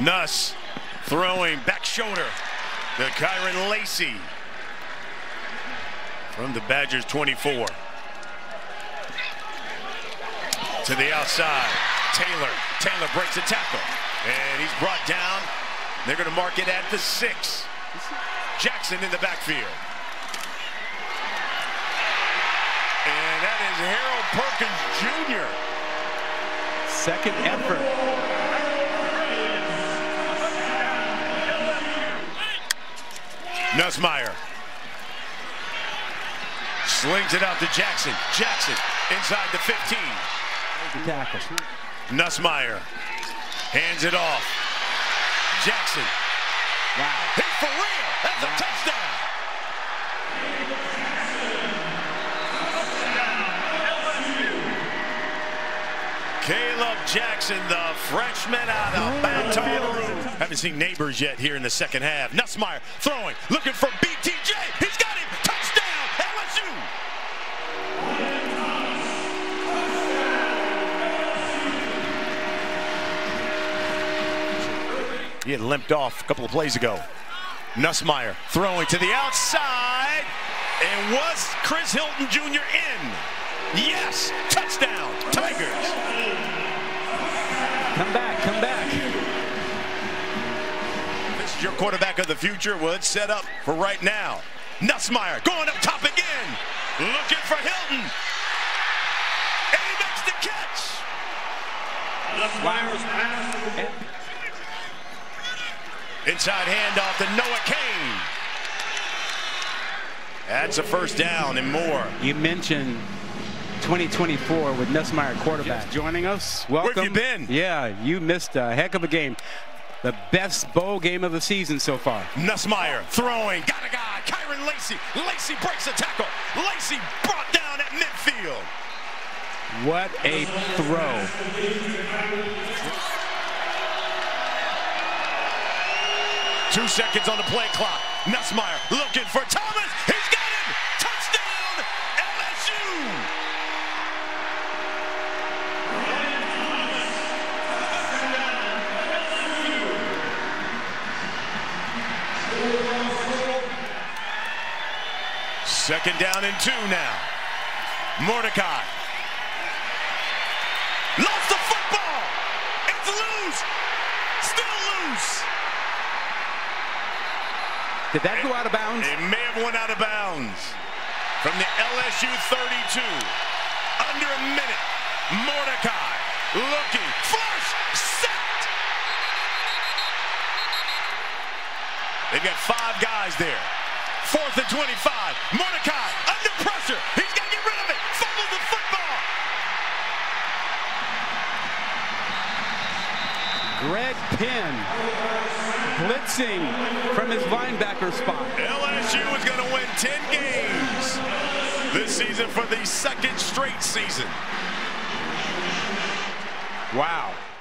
Nuss throwing back shoulder to Kyron Lacy from the Badgers 24. To the outside, Taylor breaks a tackle, and he's brought down. They're going to mark it at the 6. Jackson in the backfield. And that is Harold Perkins Jr. Second effort. Nussmeier slings it out to Jackson. Jackson inside the 15. Tackle. Nussmeier hands it off. Jackson. Wow. Hit for real. That's a touchdown. Caleb Jackson, the Frenchman out of Baton. Haven't seen neighbors yet here in the second half. Nussmeier throwing, looking for BTJ. He's got him. Touchdown, LSU. He had limped off a couple of plays ago. Nussmeier throwing to the outside. And was Chris Hilton Jr. in? Yes, touchdown, Tigers. Come back, come back. This is your quarterback of the future. Well, it's set up for right now. Nussmeier going up top again. Looking for Hilton. And he makes the catch. Nussmeier's pass. Inside handoff to Noah Kane. That's a first down and more. You mentioned 2024 with Nussmeier quarterback. Just joining us. Welcome. Where have you been? Yeah, you missed a heck of a game. The best bowl game of the season so far. Nussmeier throwing. Got a guy. Kyron Lacy. Lacy breaks a tackle. Lacy brought down at midfield. What a throw. 2 seconds on the play clock. Nussmeier looking for Thomas. He's got him. Touchdown, LSU. Second down and 2 now. Mordecai. Lost the football. It's loose. Still loose. Did that go out of bounds? It may have went out of bounds. From the LSU 32, under a minute, Mordecai looking, flush, sacked. They've got 5 guys there. 4th and 25, Mordecai under pressure. He's got to get rid of it, fumbles the football. Greg Penn. Blitzing from his linebacker spot. LSU is going to win 10 games this season for the 2nd straight season. Wow.